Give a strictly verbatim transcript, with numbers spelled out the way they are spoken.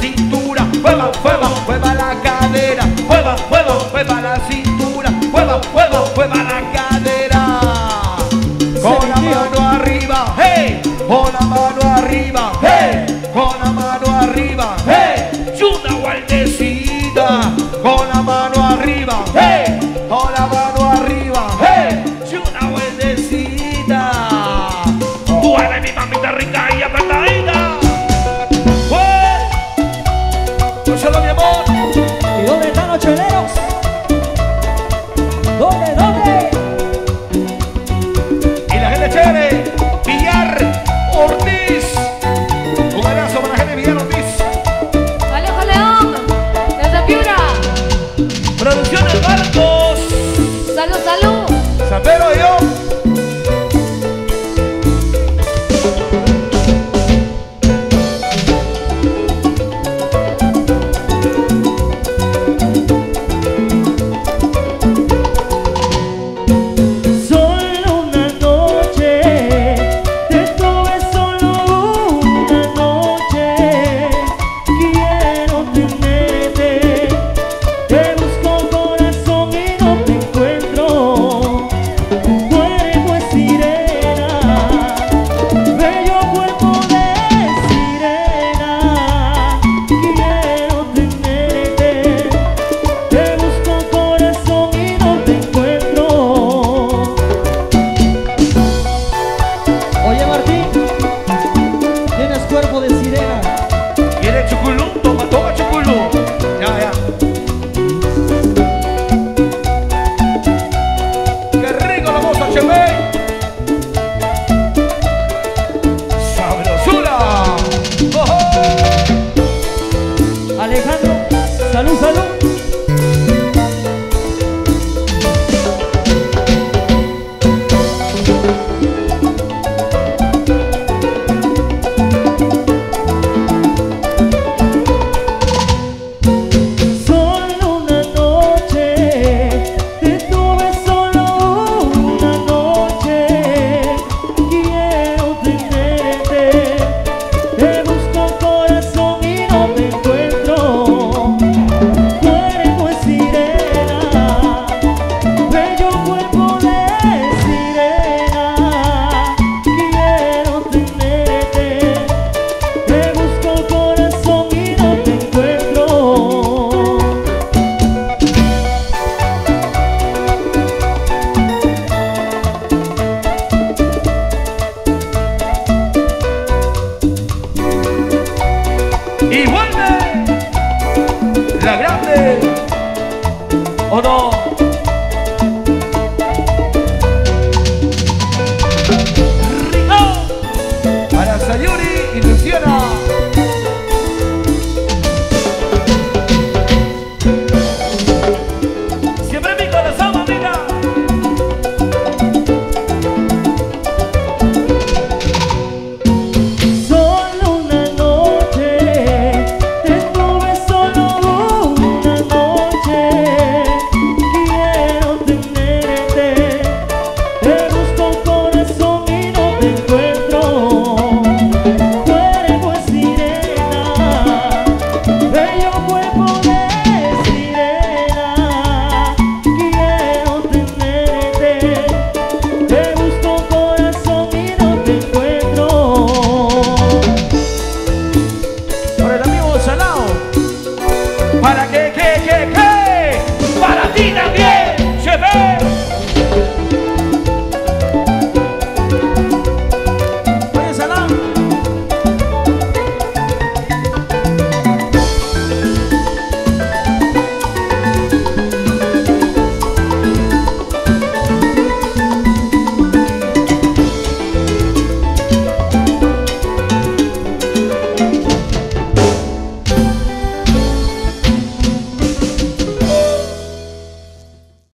Cintura, mueva, mueva, mueva la cadera, mueva, mueva, mueva la cintura.